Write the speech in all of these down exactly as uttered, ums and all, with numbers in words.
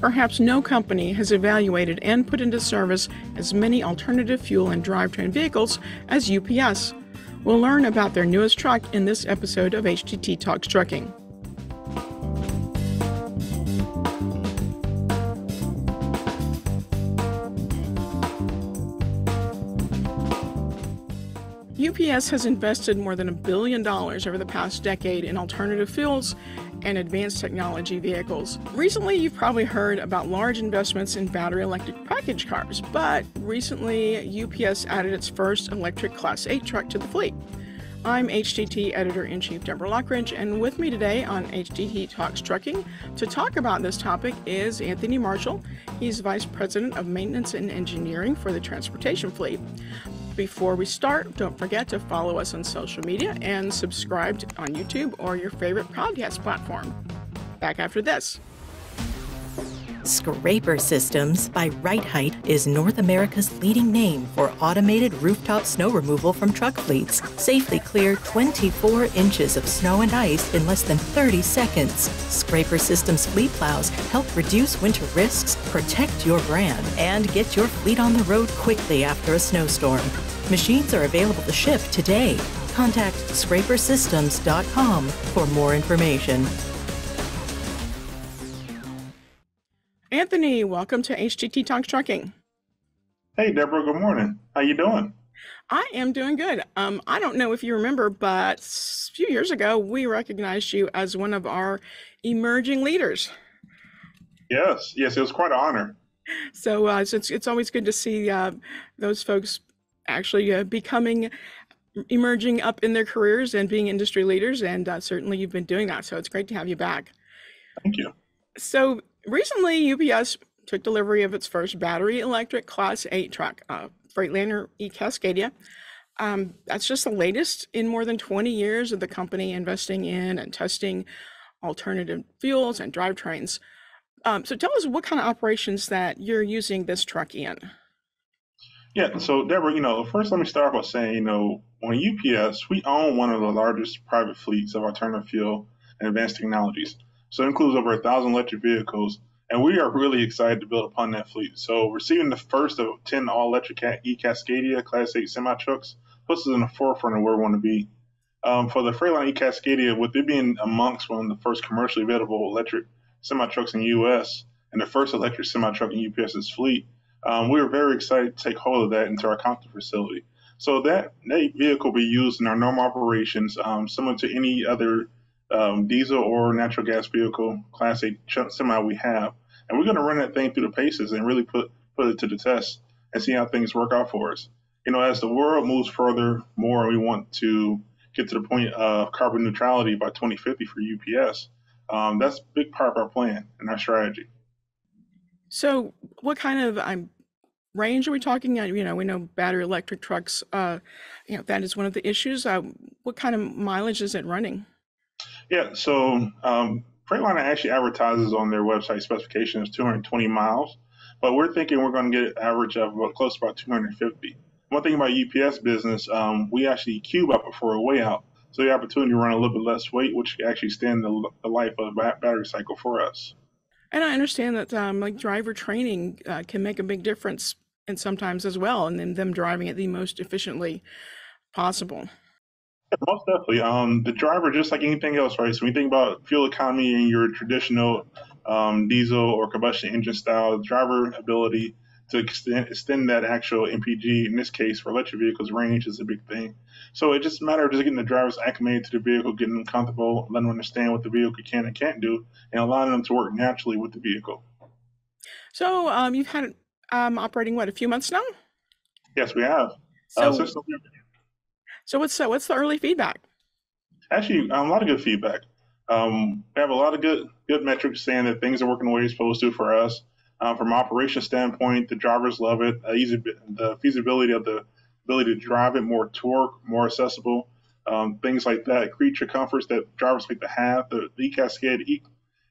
Perhaps no company has evaluated and put into service as many alternative fuel and drivetrain vehicles as U P S. We'll learn about their newest truck in this episode of H D T Talks Trucking. U P S has invested more than a billion dollars over the past decade in alternative fuels and advanced technology vehicles. Recently, you've probably heard about large investments in battery electric package cars, but recently U P S added its first electric Class eight truck to the fleet. I'm H D T Editor-in-Chief Deborah Lockridge, and with me today on H D T Talks Trucking to talk about this topic is Anthony Marshall. He's Vice President of Maintenance and Engineering for the Transportation Fleet. Before we start, don't forget to follow us on social media and subscribe to, on YouTube or your favorite podcast platform. Back after this. Scraper Systems by Wright Height is North America's leading name for automated rooftop snow removal from truck fleets. Safely clear twenty-four inches of snow and ice in less than thirty seconds. Scraper Systems fleet plows help reduce winter risks, protect your brand, and get your fleet on the road quickly after a snowstorm. Machines are available to ship today. Contact Scraper Systems dot com for more information. Anthony, welcome to H D T Talks Trucking. Hey, Deborah. Good morning. How you doing? I am doing good. Um, I don't know if you remember, but a few years ago, we recognized you as one of our emerging leaders. Yes. Yes, it was quite an honor. So, uh, so it's, it's always good to see uh, those folks actually uh, becoming, emerging up in their careers and being industry leaders, and uh, certainly you've been doing that, so it's great to have you back. Thank you. So, recently, U P S took delivery of its first battery electric Class eight truck, uh, Freightliner eCascadia. Um, that's just the latest in more than twenty years of the company investing in and testing alternative fuels and drivetrains. Um, so tell us what kind of operations that you're using this truck in. Yeah, so Deborah, you know, first let me start by saying, you know, on U P S, we own one of the largest private fleets of alternative fuel and advanced technologies. So it includes over a thousand electric vehicles, and we are really excited to build upon that fleet. So receiving the first of ten all-electric eCascadia Class eight semi-trucks puts us in the forefront of where we want to be. Um, for the Freightliner eCascadia, with it being amongst one of the first commercially available electric semi-trucks in the U S and the first electric semi-truck in UPS's fleet, um, we are very excited to take hold of that into our Compton facility. So that, that vehicle will be used in our normal operations, um, similar to any other Um, diesel or natural gas vehicle Class eight semi we have, and we're going to run that thing through the paces and really put put it to the test and see how things work out for us. You know, as the world moves further more, we want to get to the point of carbon neutrality by twenty fifty for U P S. Um, that's a big part of our plan and our strategy. So, what kind of um, range are we talking at? You know, we know battery electric trucks. Uh, you know, that is one of the issues. Uh, what kind of mileage is it running? Yeah, so um, Freightliner actually advertises on their website specifications two hundred twenty miles, but we're thinking we're going to get an average of about close to about two hundred fifty. One thing about U P S business, um, we actually cube up before a way out, so the opportunity to run a little bit less weight, which can actually extend the, the life of the battery cycle for us. And I understand that um, like driver training uh, can make a big difference, and sometimes as well, and then them driving it the most efficiently possible. Most definitely. Um, the driver, just like anything else, right? So when you think about fuel economy in your traditional um, diesel or combustion engine style, driver ability to extend, extend that actual M P G, in this case for electric vehicles, range is a big thing. So it just a matter of just getting the drivers acclimated to the vehicle, getting them comfortable, letting them understand what the vehicle can and can't do, and allowing them to work naturally with the vehicle. So um, you've had it um, operating, what, a few months now? Yes, we have. So uh, since So what's the, what's the early feedback? Actually, um, a lot of good feedback. Um, we have a lot of good good metrics saying that things are working the way it's supposed to for us. Um, from an operations standpoint, the drivers love it. Uh, easy, the feasibility of the ability to drive it, more torque, more accessible, um, things like that. Creature comforts that drivers like to have. The eCascadia e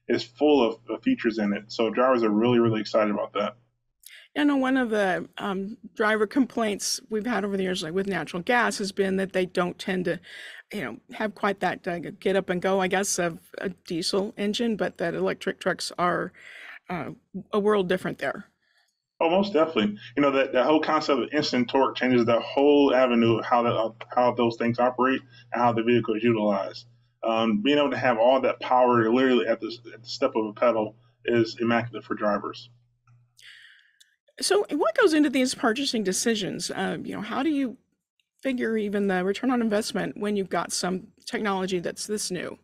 is full of, of features in it, so drivers are really really excited about that. I know one of the um, driver complaints we've had over the years, like with natural gas, has been that they don't tend to, you know, have quite that uh, get up and go, I guess, of a diesel engine, but that electric trucks are uh, a world different there. Oh, most definitely. You know, that, that whole concept of instant torque changes the whole avenue of how, that, how those things operate and how the vehicle is utilized. Um, being able to have all that power literally at the, at the step of a pedal is immaculate for drivers. So what goes into these purchasing decisions? Uh, you know, how do you figure even the return on investment when you've got some technology that's this new?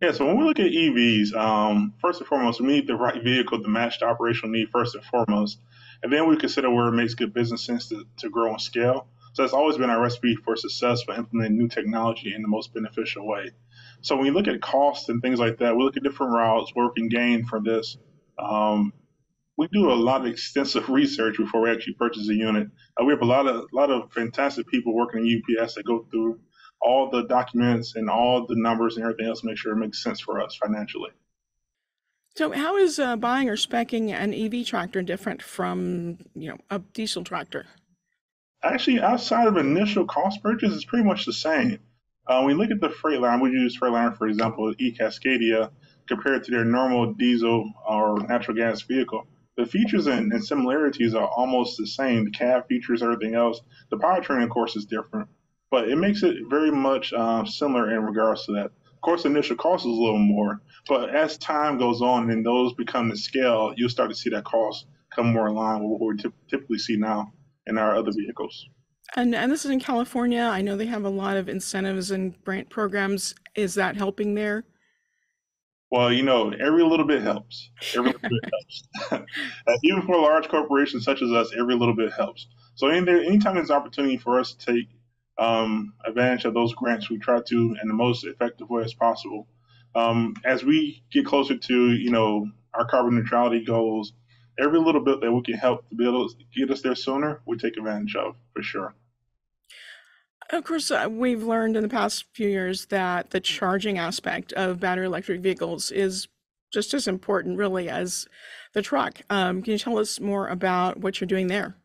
Yeah, so when we look at E Vs, um, first and foremost, we need the right vehicle to match the operational need first and foremost. And then we consider where it makes good business sense to, to grow and scale. So that's always been our recipe for success for implementing new technology in the most beneficial way. So when you look at costs and things like that, we look at different routes where we can gain from this. Um, we do a lot of extensive research before we actually purchase a unit. Uh, we have a lot of, a lot of fantastic people working in U P S that go through all the documents and all the numbers and everything else to make sure it makes sense for us financially. So how is uh, buying or speccing an E V tractor different from, you know, a diesel tractor? Actually, outside of initial cost purchase, it's pretty much the same. Uh, when we look at the Freightliner, we use Freightliner, for example, eCascadia, compared to their normal diesel or natural gas vehicle. The features and, and similarities are almost the same. The cab features, everything else. The powertrain, of course, is different. But it makes it very much uh, similar in regards to that. Of course, initial cost is a little more, but as time goes on and those become the scale, you'll start to see that cost come more in line with what we typically see now in our other vehicles. And, and this is in California. I know they have a lot of incentives and grant programs. Is that helping there? Well, you know, every little bit helps. Every little bit helps. Even for large corporations such as us, every little bit helps. So any, anytime there's an opportunity for us to take Um, advantage of those grants, we try to in the most effective way as possible. Um, as we get closer to, you know, our carbon neutrality goals, every little bit that we can help to be able to get us there sooner, we take advantage of for sure. Of course, uh, we've learned in the past few years that the charging aspect of battery electric vehicles is just as important, really, as the truck. Um, can you tell us more about what you're doing there?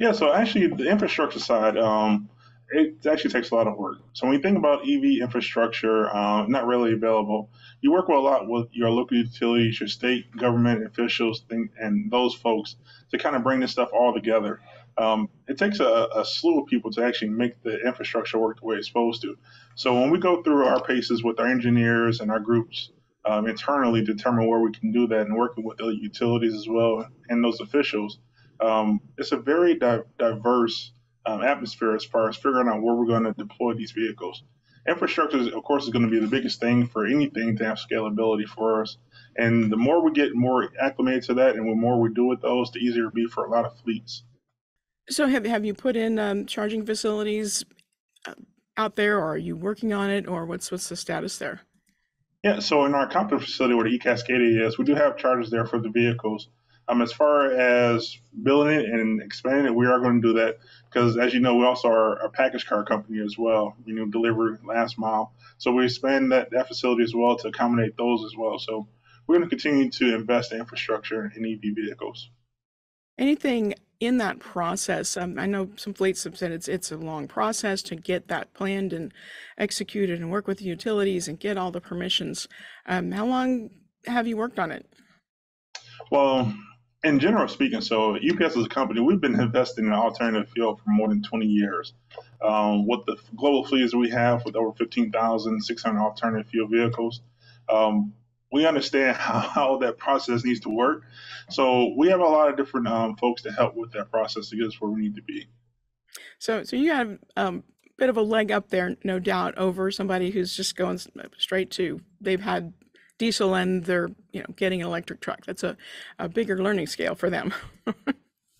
Yeah, so actually the infrastructure side, um, it actually takes a lot of work. So when you think about E V infrastructure, uh, not really available, you work with a lot with your local utilities, your state government officials, and those folks to kind of bring this stuff all together. Um, it takes a, a slew of people to actually make the infrastructure work the way it's supposed to. So when we go through our paces with our engineers and our groups um, internally, determine where we can do that and working with the utilities as well and those officials, Um, it's a very di diverse um, atmosphere as far as figuring out where we're going to deploy these vehicles. Infrastructure, is, of course, is going to be the biggest thing for anything to have scalability for us. And the more we get more acclimated to that and the more we do with those, the easier it will be for a lot of fleets. So have, have you put in um, charging facilities out there, or are you working on it, or what's, what's the status there? Yeah, so in our Compton facility where the eCascadia is, we do have chargers there for the vehicles. Um, as far as building it and expanding it, we are going to do that because, as you know, we also are a package car company as well. You know, deliver last mile, so we expand that that facility as well to accommodate those as well. So we're going to continue to invest in infrastructure and E V vehicles. Anything in that process? Um, I know some fleets have said it's it's a long process to get that planned and executed, and work with the utilities and get all the permissions. Um, how long have you worked on it? Well, in general speaking, so U P S is a company, we've been investing in an alternative fuel for more than twenty years. Um, with the global fleets we have with over fifteen thousand six hundred alternative fuel vehicles, um, we understand how, how that process needs to work. So we have a lot of different um, folks to help with that process to get us where we need to be. So, so you have um, a bit of a leg up there, no doubt, over somebody who's just going straight to, they've had diesel and they're, you know, getting an electric truck. That's a, a bigger learning scale for them.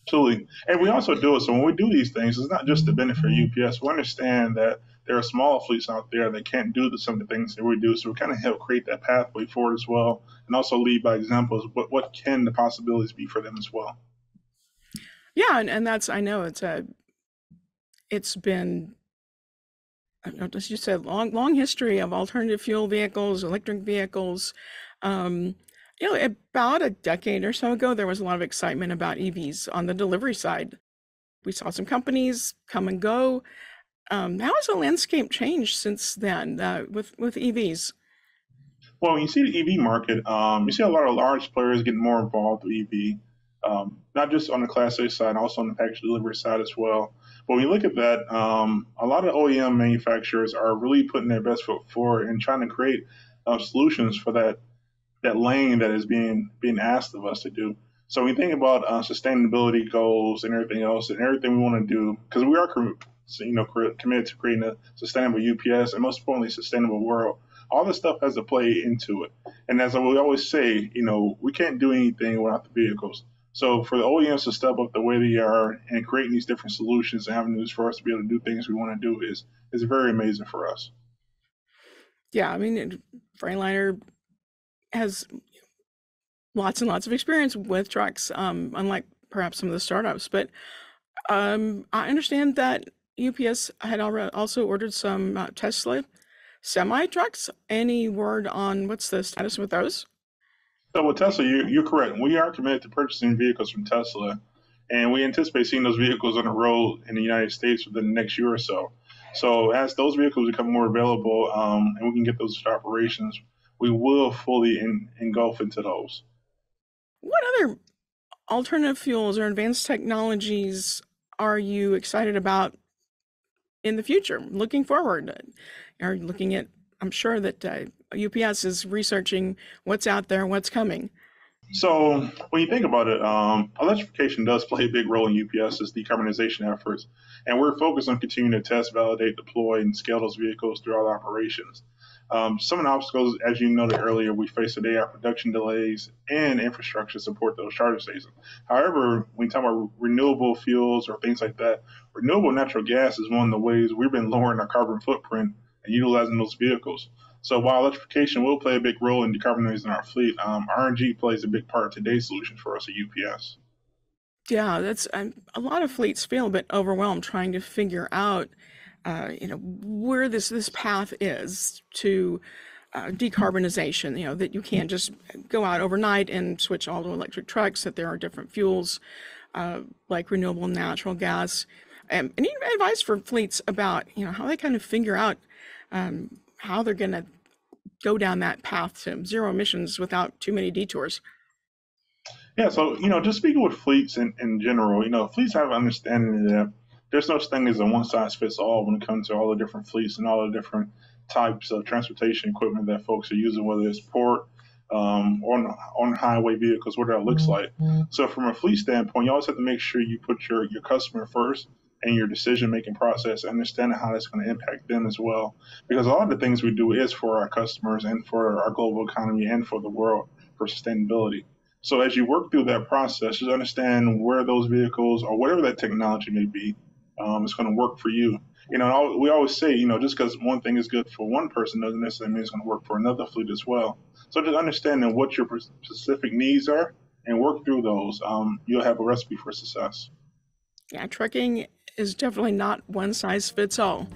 Absolutely. And we also do it. So when we do these things, it's not just to benefit U P S. We understand that there are small fleets out there that can't do the, some of the things that we do. So we kind of help create that pathway forward as well, and also lead by examples. What, what can the possibilities be for them as well? Yeah. And, and that's, I know it's a, it's been, I don't know, as you said, long, long history of alternative fuel vehicles, electric vehicles. Um, you know, about a decade or so ago, there was a lot of excitement about E Vs on the delivery side. We saw some companies come and go. Um, how has the landscape changed since then uh, with, with E Vs? Well, when you see the E V market, um, you see a lot of large players getting more involved with E V, um, not just on the Class A side, also on the package delivery side as well. But when you look at that, um, a lot of O E M manufacturers are really putting their best foot forward and trying to create uh, solutions for that that lane that is being being asked of us to do. So when you think about uh, sustainability goals and everything else and everything we want to do, because we are you know committed to creating a sustainable U P S and most importantly, sustainable world. All this stuff has to play into it. And as we always say, you know, we can't do anything without the vehicles. So for the O E Ms to step up the way they are and creating these different solutions and avenues for us to be able to do things we want to do is is very amazing for us. Yeah, I mean, Freightliner has lots and lots of experience with trucks, um, unlike perhaps some of the startups. But um, I understand that U P S had already also ordered some uh, Tesla Semi trucks. Any word on what's the status with those? So with Tesla, you're, you're correct. We are committed to purchasing vehicles from Tesla, and we anticipate seeing those vehicles on the road in the United States within the next year or so. So as those vehicles become more available um, and we can get those to operations, we will fully in, engulf into those. What other alternative fuels or advanced technologies are you excited about in the future, looking forward? Are you looking at, I'm sure that uh, U P S is researching what's out there, what's coming. So when you think about it, um, electrification does play a big role in UPS's decarbonization efforts, and we're focused on continuing to test, validate, deploy, and scale those vehicles throughout operations. Um, some of the obstacles, as you noted earlier, we face today are production delays and infrastructure support those charter stations. However, when we talk about renewable fuels or things like that, renewable natural gas is one of the ways we've been lowering our carbon footprint and utilizing those vehicles. So while electrification will play a big role in decarbonizing our fleet, um, R N G plays a big part of today's solution for us at U P S. Yeah, that's um, a lot of fleets feel a bit overwhelmed trying to figure out Uh, you know, where this this path is to uh, decarbonization, you know, that you can't just go out overnight and switch all to electric trucks, that there are different fuels uh, like renewable natural gas. Um, any advice for fleets about, you know, how they kind of figure out um, how they're going to go down that path to zero emissions without too many detours? Yeah, so, you know, just speaking with fleets in, in general, you know, fleets have an understanding of that. There's no such thing as a one-size-fits-all when it comes to all the different fleets and all the different types of transportation equipment that folks are using, whether it's port, um, on on highway vehicles, whatever that looks like. Mm-hmm. So from a fleet standpoint, you always have to make sure you put your, your customer first and your decision-making process, understanding how that's going to impact them as well. Because a lot of the things we do is for our customers and for our global economy and for the world for sustainability. So as you work through that process, just understand where those vehicles or whatever that technology may be, Um, it's going to work for you. You know, we always say, you know, just because one thing is good for one person doesn't necessarily mean it's going to work for another fleet as well. So just understanding what your specific needs are and work through those, um, you'll have a recipe for success. Yeah, trucking is definitely not one size fits all.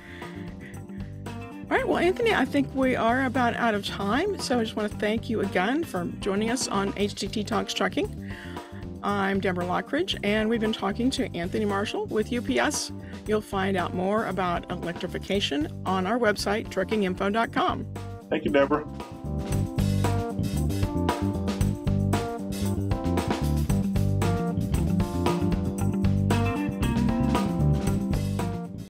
All right, well, Anthony, I think we are about out of time. So I just want to thank you again for joining us on H D T Talks Trucking. I'm Deborah Lockridge, and we've been talking to Anthony Marshall with U P S. You'll find out more about electrification on our website, trucking info dot com. Thank you, Deborah.